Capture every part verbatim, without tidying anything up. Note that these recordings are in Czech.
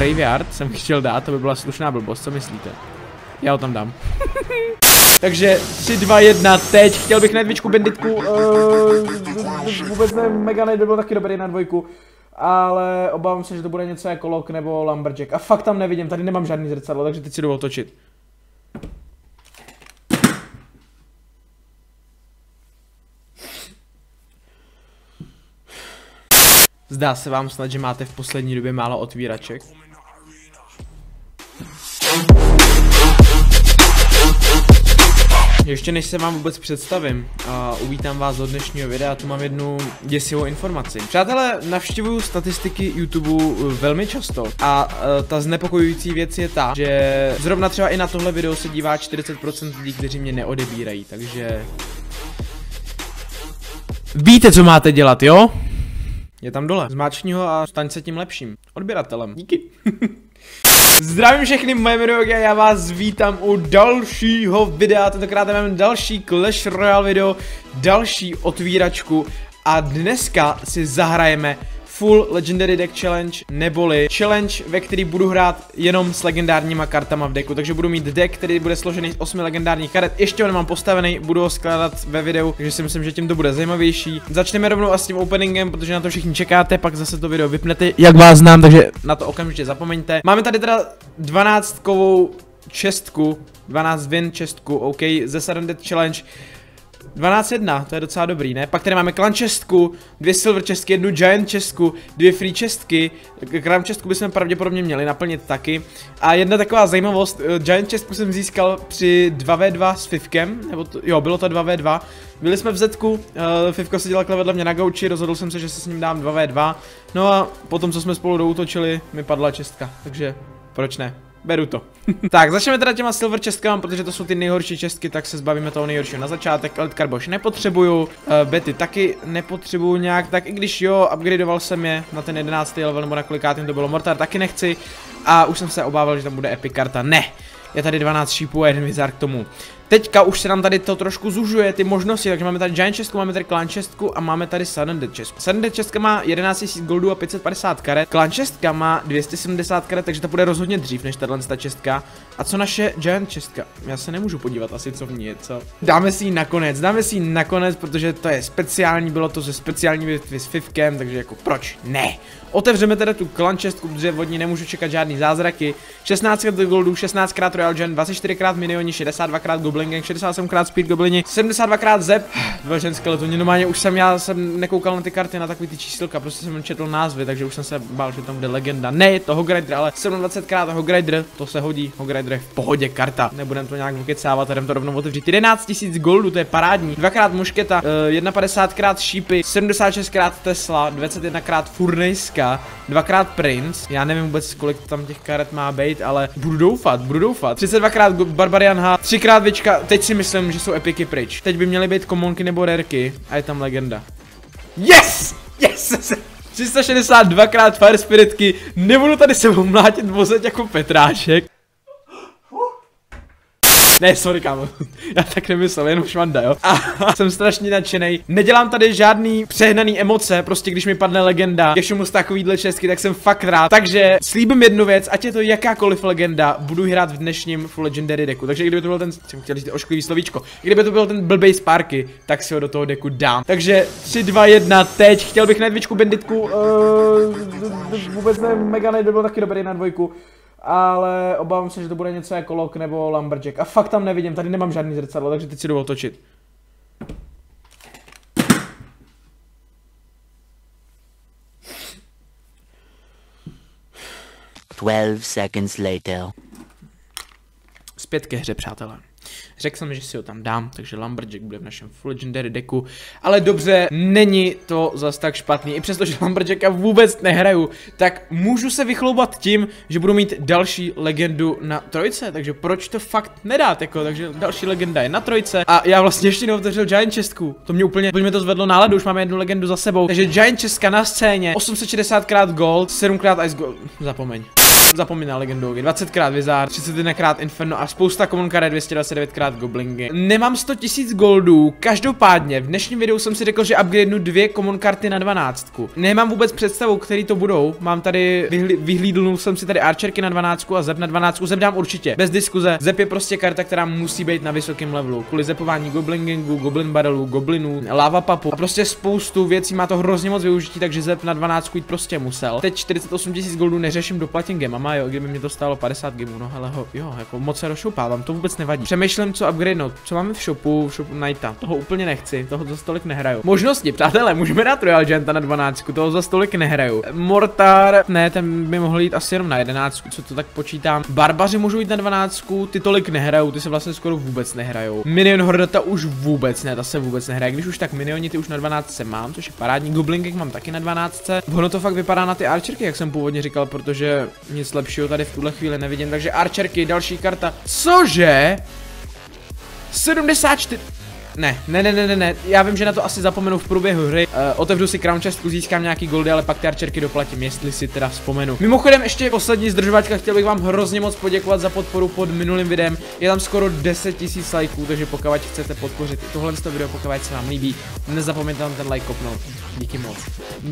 Graveyard jsem chtěl dát, to by byla slušná blbost, co myslíte? Já ho tam dám. Takže tři, dva, jedna, teď. Chtěl bych na jedničku Banditku, uh, vůbec ne, Mega Knight by byl taky dobrý na dvojku. Ale obávám se, že to bude něco jako Lock nebo Lumberjack. A fakt tam nevidím, tady nemám žádný zrcadlo, takže teď si jdu otočit. Zdá se vám snad, že máte v poslední době málo otvíraček? Ještě než se vám vůbec představím a uvítám vás do dnešního videa, tu mám jednu děsivou informaci. Přátelé, navštěvuju statistiky YouTube velmi často a e, ta znepokojující věc je ta, že zrovna třeba i na tohle video se dívá čtyřicet procent lidí, kteří mě neodebírají, takže... Víte, co máte dělat, jo? Je tam dole. Zmáčkni ho a staň se tím lepším odběratelem. Díky. Zdravím všechny, moje jméno je, já vás vítám u dalšího videa, tentokrát mám další Clash Royale video, další otvíračku a dneska si zahrajeme Full Legendary Deck Challenge, neboli challenge, ve který budu hrát jenom s legendárníma kartama v deku, takže budu mít deck, který bude složený z osmi legendárních karet, ještě ho nemám postavený, budu ho skládat ve videu, takže si myslím, že tím to bude zajímavější. Začneme rovnou a s tím openingem, protože na to všichni čekáte, pak zase to video vypnete, jak vás znám, takže na to okamžitě zapomeňte. Máme tady teda dvanáctkovou čestku, dvanáct win čestku, OK, ze sedm Dead Challenge. dvanáct jedna, to je docela dobrý, ne? Pak tady máme klan čestku, dvě silver čestky, jednu giant čestku, dvě free čestky. Klan čestku bychom pravděpodobně měli naplnit taky. A jedna taková zajímavost, giant čestku jsem získal při dva vé dva s Fifkem, nebo to, jo, bylo to dva vé dva. Byli jsme v Zetku, uh, Fifko seděl takhle vedle mě na gauči, rozhodl jsem se, že se s ním dám dva vé dva. No a potom, co jsme spolu doutočili, mi padla čestka, takže proč ne? Beru to. Tak, začneme teda těma silver čestkama, protože to jsou ty nejhorší čestky, tak se zbavíme toho nejhoršího na začátek. Elite Carboš nepotřebuju, uh, bety taky nepotřebuju nějak, tak i když jo, upgradeoval jsem je na ten jedenáctý level, nebo na kolikátým to bylo, Mortar taky nechci a už jsem se obával, že tam bude epic karta. Ne! Je tady dvanáct šípů a jeden vizár k tomu. Teďka už se nám tady to trošku zužuje, ty možnosti, takže máme tady giant čestku, máme tady clan čestku a máme tady sudden death čestku. Sudden death čestka má jedenáct tisíc goldů a pět set padesát karet, clan čestka má dvě stě sedmdesát karet, takže ta bude rozhodně dřív než tato ta čestka. A co naše giant čestka? Já se nemůžu podívat asi, co v ní je, co? Dáme si ji nakonec, dáme si ji nakonec, protože to je speciální, bylo to ze speciální bitvy s Fifkem, takže jako proč ne? Otevřeme teda tu clan čestku, protože od ní nemůžu čekat žádný zázraky. šestnáctkrát goldů, šestnáctkrát Royal Giant, dvacet čtyřikrát Minioni, šedesát dvakrát Goblin Gang, šedesát sedmkrát Speed Goblini, sedmdesát dvakrát Zep. Velžen skeletoni, normálně už jsem, já jsem nekoukal na ty karty, na takový ty čísilka, prostě jsem četl názvy, takže už jsem se bál, že tam bude legenda. Ne, je to Hog Rider, ale sedmdvacetkrát Hog Rider, to se hodí, Hog Rider je v pohodě karta. Nebudem to nějak vykecávat, jdem to rovnou otevřít. jedenáct tisíc goldů, to je parádní. Dvakrát mušketa, padesát jedna krát šípy, sedmdesát šestkrát Tesla, dvacet jedna krát Furnejska, dvakrát Prince, já nevím vůbec, kolik tam těch karet má být, ale budu doufat, budu doufat. třicet dvakrát Barbarian H, třikrát Vička, teď si myslím, že jsou epiky pryč. Teď by měly být komonky nebo rerky a je tam legenda. Yes! Yes! tři sta šedesát dvakrát Fire spiritky, nebudu tady se mlátit vozeť jako Petráček. Ne, sorry, kámo, já tak nemyslel, jenom švanda, jo. A jsem strašně nadšenej. Nedělám tady žádný přehnaný emoce, prostě když mi padne legenda, ještě mu z takovýhle čestky, tak jsem fakt rád. Takže slíbím jednu věc, ať je to jakákoliv legenda, budu hrát v dnešním Full Legendary deku. Takže kdyby to byl ten, jsem chtěl říct ošklivý slovíčko, kdyby to byl ten blbej Sparky, tak si ho do toho deku dám. Takže tři, dva, jedna, teď. Chtěl bych na jedničku Banditku, vůbec ne, Mega Knight by byl taky dobrý na dvojku. Ale obávám se, že to bude něco jako Lock nebo Lumberjack. A fakt tam nevidím, tady nemám žádný zrcadlo, takže teď si jdu otočit. dvanáct seconds later. Zpět ke hře, přátelé. Řekl jsem, že si ho tam dám, takže Lumberjack bude v našem Full Legendary deku. Ale dobře, není to zas tak špatný. I přesto, že Lumberjacka vůbec nehraju, tak můžu se vychloubat tím, že budu mít další legendu na trojce. Takže proč to fakt nedát? Jako, takže další legenda je na trojce. A já vlastně ještě neotevřel Giant čestku. To mě úplně, mě to zvedlo náladu, už máme jednu legendu za sebou. Takže Giant čestka na scéně, osm set šedesát krát gold, sedmkrát ice gold. Zapomeň. zapomíná legendovky, dvacetkrát Wizard, třicet jedenakrát Inferno a spousta common karet, dvě stě dvacet devětkrát Goblin Gang. Nemám sto tisíc goldů, každopádně v dnešním videu jsem si řekl, že upgradenu dvě common karty na dvanáctku. Nemám vůbec představu, který to budou, mám tady, vyhlí, vyhlídl jsem si tady Archerky na dvanáctku a Zep na dvanáctku, Zep dám určitě, bez diskuze, Zep je prostě karta, která musí být na vysokém levelu, kvůli zepování Goblin Gangu, Goblin Barrelu, Goblinů, Lava Papu a prostě spoustu věcí, má to hrozně moc využití, takže Zep na dvanáctku jít prostě musel. Teď čtyřicet osm tisíc goldů neřeším doplatím gemama, jo, kdyby mě to stálo padesát gemů, no hele, jo, jako moc se rozšoupávám, to vůbec nevadí. Přemýšlím, co upgradenout, co máme v shopu, v shopu Knighta, toho úplně nechci, toho za stolik nehraju. Možnosti, přátelé, můžeme dát Royal Gianta na dvanáctku, toho za stolik nehraju. Mortar, ne, ten by mohl jít asi jenom na jedenáctku, co to tak počítám. Barbaři můžou jít na dvanáctku, ty tolik nehrajou, ty se vlastně skoro vůbec nehrajou. Minion Horde ta už vůbec ne, ta se vůbec nehraje, když už tak minioni ty už na dvanáctce mám, což je parádní, Goblin Gang mám taky na dvanáctce. Ono to fakt vypadá na ty Archerky, jak jsem původně říkal, protože nic lepšího tady v tuhle chvíli nevidím, takže Archerky, další karta. Cože? sedmdesát čtyři... Ne, ne, ne, ne, ne, já vím, že na to asi zapomenu v průběhu hry. E, otevřu si crown chestku, získám nějaký goldy, ale pak ty Archerky doplatím, jestli si teda vzpomenu. Mimochodem, ještě poslední zdržovačka, chtěl bych vám hrozně moc poděkovat za podporu pod minulým videem. Je tam skoro deset tisíc lajků, takže pokud chcete podpořit i tohle video, pokud se vám líbí, nezapomeňte tam ten like kopnout. Díky moc.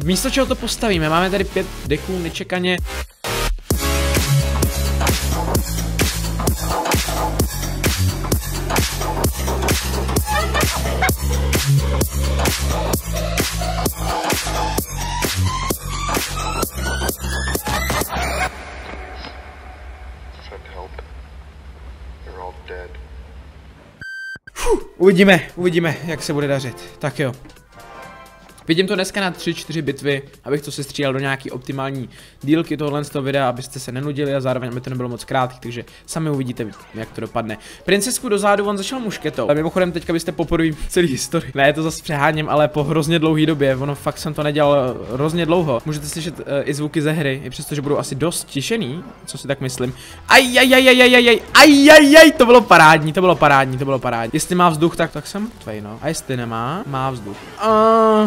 Místo čeho to postavíme, máme tady pět deků nečekaně. Uvidíme, uvidíme, jak se bude dařit. Tak jo. Vidím to dneska na tři čtyři bitvy, abych to sestřílel do nějaký optimální dílky tohohle z toho videa, abyste se nenudili a zároveň aby to nebylo moc krátký, takže sami uvidíte, jak to dopadne. Princesku dozadu on začal mušketou. A mimochodem teďka byste poprvé celý historii. Ne, je to zase přeháním, ale po hrozně dlouhý době, ono fakt jsem to nedělal hrozně dlouho. Můžete slyšet uh, i zvuky ze hry, i přestože budou asi dost tišený, co si tak myslím. Aj, aj, aj, aj, aj, aj, aj, aj, aj, to bylo parádní, to bylo parádní, to bylo parádní. Jestli má vzduch, tak tak jsem tvej, no. A jestli nemá, má vzduch. Uh,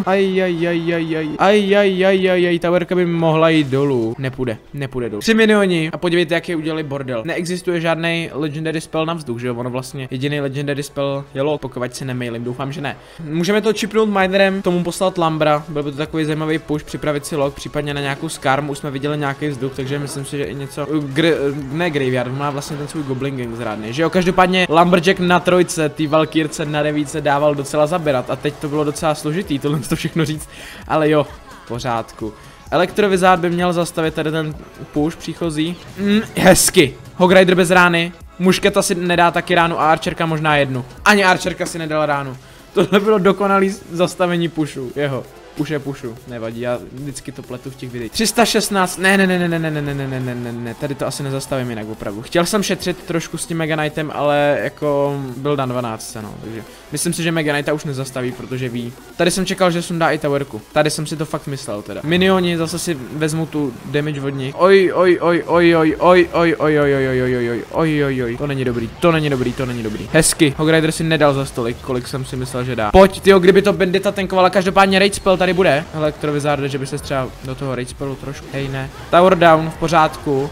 aj, Ajajajajajaj, ajajajajajaj, ta werka by mohla jít dolů. Nepůjde, nepůjde dolů. Tři minioni a podívejte, jak je udělali bordel. Neexistuje žádný legendary spell na vzduch, že jo? Ono vlastně jediný legendary spell je Lock, pokud se nemailím, doufám, že ne. Můžeme to chipnout minerem, tomu poslat Lambra, byl by to takový zajímavý push, připravit si Lock, případně na nějakou skarmu, už jsme viděli nějaký vzduch, takže myslím si, že i něco. Gr... Ne, Graveyard, má vlastně ten svůj Goblin Gang zrádný, že jo? Každopádně Lumberjack na trojce, ty valkýrce na devíce dával docela zabrat a teď to bylo docela složitý, tohle to všechno říct, ale jo, v pořádku. Electro Wizard by měl zastavit tady ten push příchozí. Mm, hezky. Hog Rider bez rány. Mušketa si nedá taky ránu a Archerka možná jednu. Ani Archerka si nedala ránu. Tohle bylo dokonalý zastavení pushu. Jeho. Už je pušu, nevadí, já vždycky to pletu v těch videích. tři sta šestnáct, ne, ne, ne, ne, ne, ne, ne, ne, ne, ne, ne, tady to asi nezastavím jinak opravdu. Chtěl jsem šetřit trošku s tím Mega Knightem, ale jako byl na dvanáctce, no, takže myslím si, že Mega Knighta už nezastaví, protože ví. Tady jsem čekal, že sundá i towerku, tady jsem si to fakt myslel teda. Minioni zase si vezmu tu damage od nich. Oj, oj, oj, oj, oj, oj, oj, oj, oj, oj, oj, oj, oj, oj, oj, oj, to není dobrý, to není dobrý, to není dobrý. Hezky, Hog Rider si nedal za stolik, kolik jsem si myslel, že dá. Pojď, tyjo, kdyby to Banditka tankovala, každopádně Rage spell tady bude. Electro Wizard, že by se třeba do toho Rage spellu trošku. Hej, ne. Tower down, v pořádku. Uh,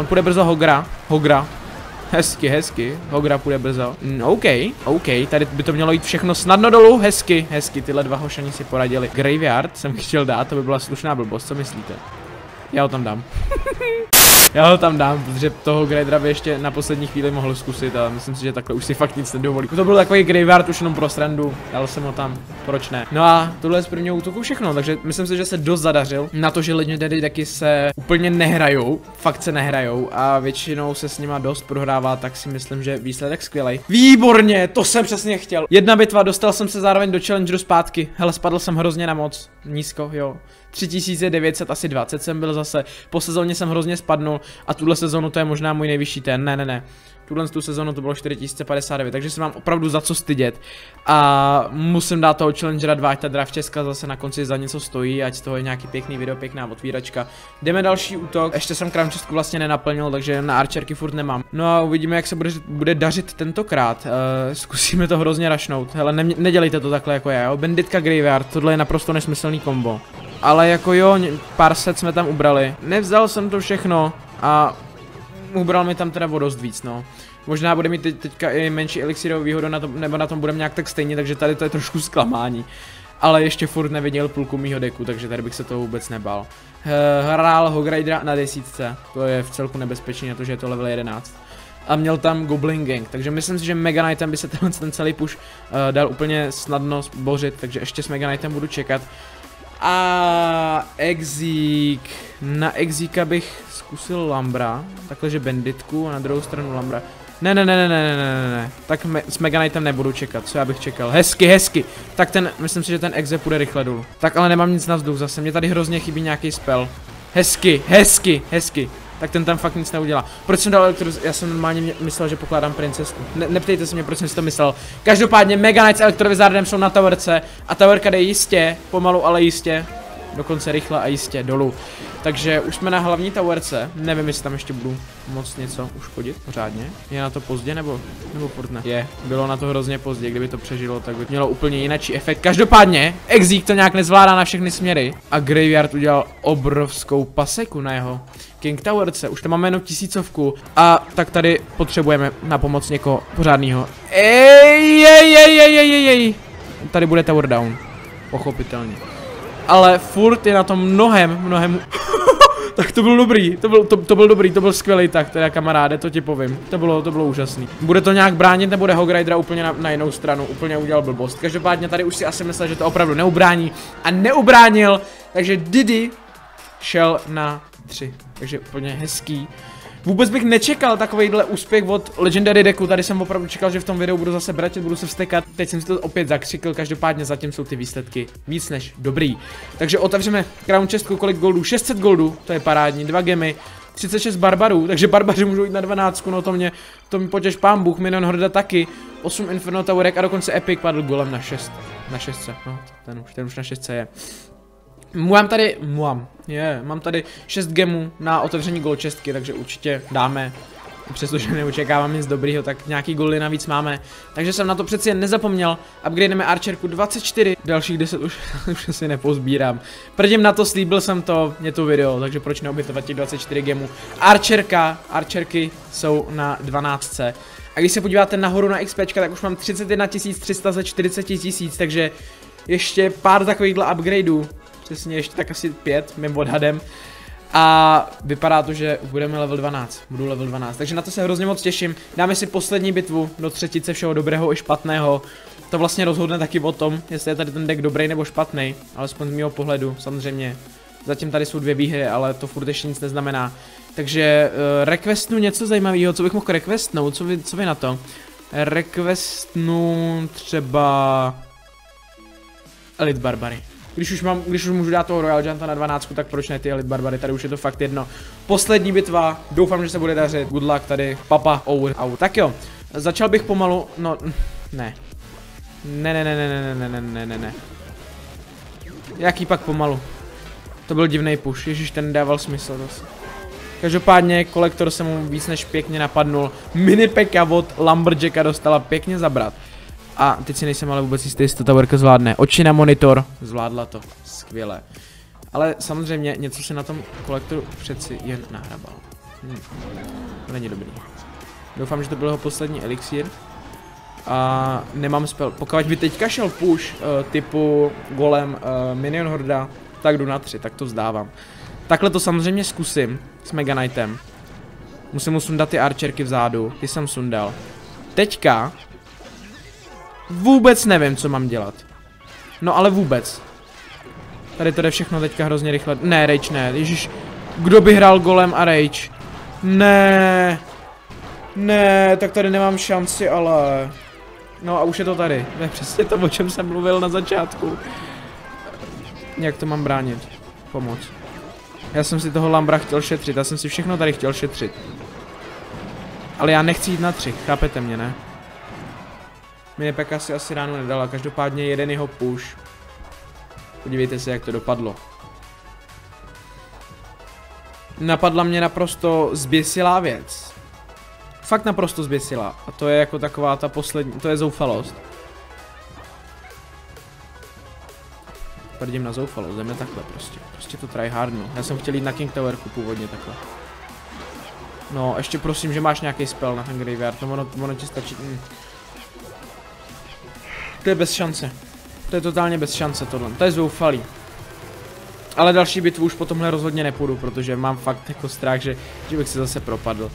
on půjde brzo Hogra. Hogra. Hezky, hezky. Hogra půjde brzo. Mm, OK, OK, tady by to mělo jít všechno snadno dolů. Hezky, hezky. Tyhle dva hošani si poradili. Graveyard jsem chtěl dát, to by byla slušná blbost, co myslíte? Já ho tam dám. Já ho tam dám, protože toho Gradera by ještě na poslední chvíli mohl zkusit a myslím si, že takhle už si fakt nic nedovolí. To byl takový Graveyard už jenom pro srandu, dal jsem ho tam, proč ne. No a tohle je z prvního útoku všechno, takže myslím si, že se dost zadařil na to, že legendary decky se úplně nehrajou, fakt se nehrajou a většinou se s nima dost prohrává, tak si myslím, že výsledek skvělej. Výborně, to jsem přesně chtěl. Jedna bitva, dostal jsem se zároveň do challengeru zpátky, hele spadl jsem hrozně na moc, nízko, jo. tři tisíce devět set, asi dvacet jsem byl zase, po sezóně jsem hrozně spadnul a tuhle sezónu to je možná můj nejvyšší ten, ne, ne, ne. Tuhle tu sezónu to bylo čtyři tisíce padesát devět, takže se mám opravdu za co stydět a musím dát toho challengera dva, ať ta draft česka zase na konci za něco stojí, ať z toho je nějaký pěkný video, pěkná otvíračka. Jdeme další útok, ještě jsem crown chestku vlastně nenaplnil, takže na Archerky furt nemám. No a uvidíme, jak se bude, bude dařit tentokrát, e, zkusíme to hrozně rašnout, hele, ne, nedělejte to takhle jako já, jo, Banditka Graveyard, tohle je naprosto nesmyslný kombo. Ale jako jo, pár set jsme tam ubrali. Nevzal jsem to všechno, a ubral mi tam teda o dost víc, no. Možná bude mít teď, teďka i menší elixírovou výhodu, na tom, nebo na tom budeme nějak tak stejně, takže tady to je trošku zklamání. Ale ještě furt neviděl půlku mýho deku, takže tady bych se toho vůbec nebal. Hrál Hog Ridera na desítce, to je v celku nebezpečný na to, že je to level jedenáct. A měl tam Goblin Gang, takže myslím si, že Mega Knightem by se ten, ten celý push uh, dal úplně snadno bořit, takže ještě s Mega Knightem budu čekat. A Exík, na Exíka bych zkusil Lambra, takhle že Banditku a na druhou stranu Lambra. Ne, ne, ne, ne, ne, ne, ne, tak me, s Mega Knightem nebudu čekat, co já bych čekal, hezky, hezky, tak ten, myslím si, že ten exe půjde rychle dolů. Tak ale nemám nic na vzduch zase, mě tady hrozně chybí nějaký spell, hezky, hezky, hezky, tak ten tam fakt nic neudělá. Proč jsem dal elektro, já jsem normálně myslel, že pokládám princesku, ne, neptejte se mě, proč jsem si to myslel. Každopádně Mega Knight s Electro Wizardem jsou na towerce a towerka jde jistě, pomalu ale jistě, dokonce rychle a jistě dolů. Takže už jsme na hlavní towerce, nevím, jestli tam ještě budu moc něco uškodit pořádně. Je na to pozdě nebo, nebo furt ne? Je, bylo na to hrozně pozdě, kdyby to přežilo, tak by mělo úplně jináčí efekt. Každopádně, Exík to nějak nezvládá na všechny směry a Graveyard udělal obrovskou paseku na jeho King Towerce, už tam máme jenom tisícovku a tak tady potřebujeme na pomoc někoho pořádného. Ej, ej, ej, ej, ej, ej, tady bude tower down, pochopitelně. Ale furt je na tom mnohem, mnohem... Tak to byl dobrý, to byl, to, to byl dobrý, to byl skvělý tak, teda kamaráde, to ti povím. To bylo, to bylo úžasný. Bude to nějak bránit, nebude Hog Ridera úplně na, na jinou stranu, úplně udělal blbost. Každopádně tady už si asi myslel, že to opravdu neubrání a neubránil, takže Didi šel na tři, takže úplně hezký. Vůbec bych nečekal takovejhle úspěch od Legendary Decku, tady jsem opravdu čekal, že v tom videu budu zase bratit, budu se vstekat. Teď jsem si to opět zakřikl, každopádně zatím jsou ty výsledky víc než dobrý. Takže otevřeme crown chestku, kolik goldů? šest set goldů, to je parádní, dva gemy, třicet šest barbarů, takže barbaři můžou jít na dvanáctku, no to mě, to mě potěš pán Bůh, Minion Horde taky, osm Inferno Towerek a dokonce Epic padl golem na šest, na šest, no ten už, ten už na šest je. Mám tady, mám, yeah, mám tady šest gemů na otevření golčestky, takže určitě dáme, přestože neočekávám nic dobrýho, tak nějaký goldy navíc máme, takže jsem na to přeci jen nezapomněl, upgrademe Archerku dvacet čtyři, dalších deset už, už asi nepozbírám, prdím na to, slíbil jsem to, je to video, takže proč neobětovat těch dvacet čtyři gemů. Archerka, Archerky jsou na dvanáctce. A když se podíváte nahoru na XPčka, tak už mám třicet jedna tisíc tři sta ze čtyřicet tisíc, takže ještě pár takovýchhle upgradeů. Přesně, ještě tak asi pět, mým odhadem. A vypadá to, že budeme level dvanáct, budu level dvanáct, takže na to se hrozně moc těším. Dáme si poslední bitvu do třetice všeho dobrého i špatného. To vlastně rozhodne taky o tom, jestli je tady ten deck dobrý nebo špatný, alespoň z mého pohledu, samozřejmě. Zatím tady jsou dvě výhry, ale to furt ještě nic neznamená. Takže uh, requestnu něco zajímavého, co bych mohl requestnout, co vy, co vy na to? Requestnu třeba... Elite Barbary. Když už, mám, když už můžu dát toho Royal Gianta na dvanáct, tak proč ne ty Elite Barbary, tady už je to fakt jedno. Poslední bitva, doufám, že se bude dařit, good luck tady, papa, over, out. Tak jo, začal bych pomalu, no, ne. Ne, ne, ne, ne, ne, ne, ne, ne, ne. Jaký pak pomalu? To byl divný push, ježiš, ten dával smysl zase. Každopádně kolektor se mu víc než pěkně napadnul, minipeka od Lumberjacka dostala pěkně zabrat. A teď si nejsem ale vůbec jistý, jestli to towerka zvládne. Oči na monitor, zvládla to, skvěle. Ale samozřejmě něco se na tom kolektoru přeci jen nahrabal. Hm. To není dobrý. Doufám, že to byl jeho poslední elixír. A nemám spell. Pokud by teďka šel push uh, typu golem uh, Minion Horda, tak jdu na tři, tak to vzdávám. Takhle to samozřejmě zkusím s Mega Knightem. Musím mu sundat ty archerky vzadu, ty jsem sundal. Teďka... Vůbec nevím, co mám dělat. No ale vůbec. Tady to jde všechno teďka hrozně rychle. Ne, Rage ne, ježiš. Kdo by hrál golem a Rage? Ne. Ne, tak tady nemám šanci, ale... No a už je to tady. To je přesně to, o čem jsem mluvil na začátku. Jak to mám bránit? Pomoc. Já jsem si toho Lambra chtěl šetřit, já jsem si všechno tady chtěl šetřit. Ale já nechci jít na tři, chápete mě, ne? Minipeka si asi ránu nedala, každopádně jeden jeho push. Podívejte se, jak to dopadlo. Napadla mě naprosto zběsilá věc. Fakt naprosto zběsilá. A to je jako taková ta poslední, to je zoufalost. Prdím na zoufalost, jdeme takhle prostě. Prostě to tryhardnu. Já jsem chtěl jít na King Towerku původně takhle. No, ještě prosím, že máš nějaký spell na ten graveyard, to ono, ono ti stačí. Mm. To je bez šance. To je totálně bez šance tohle, to je zoufalý. Ale další bitvu už po tomhle rozhodně nepůjdu, protože mám fakt jako strach, že, že bych se zase propadl.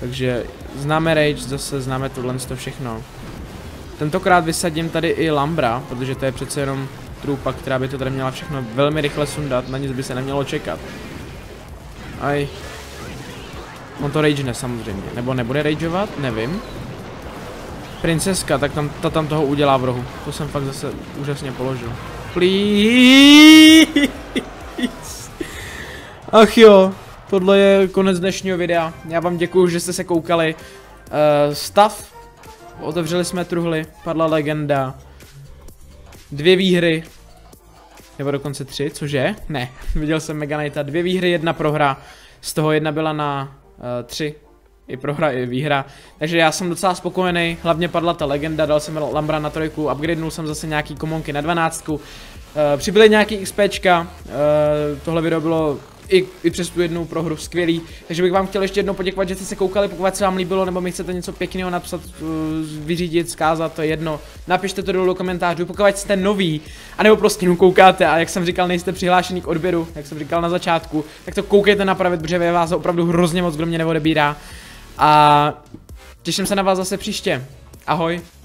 Takže známe Rage, zase známe tohle to všechno. Tentokrát vysadím tady i Lambra, protože to je přece jenom trůpa, která by to tady měla všechno velmi rychle sundat, na nic by se nemělo čekat. Aj. On to rage ne samozřejmě, nebo nebude rageovat, nevím. Princeska, tak tam, ta tam toho udělá v rohu. To jsem fakt zase úžasně položil. Please. Ach jo, tohle je konec dnešního videa. Já vám děkuju, že jste se koukali. Uh, stav. Otevřeli jsme truhly, padla legenda. Dvě výhry. Nebo dokonce tři, cože? Ne, viděl jsem Mega Knighta. Dvě výhry, jedna prohra. Z toho jedna byla na uh, tři. I prohra, i výhra. Takže já jsem docela spokojený, hlavně padla ta legenda, dal jsem Lambra na trojku, upgradenul jsem zase nějaký komonky na dvanáctku, e, přibyly nějaký XPčka, e, tohle video bylo i, i přes tu jednu prohru skvělý, takže bych vám chtěl ještě jednou poděkovat, že jste se koukali, pokud se vám líbilo, nebo mi chcete něco pěkného napsat, vyřídit, zkázat, to je jedno, napište to dolů do komentářů, pokud jste nový, anebo prostě jenom koukáte a jak jsem říkal, nejste přihlášený k odběru, jak jsem říkal na začátku, tak to koukejte napravit, protože vás opravdu hrozně moc, kdo mě neodebírá. A těším se na vás zase příště. Ahoj.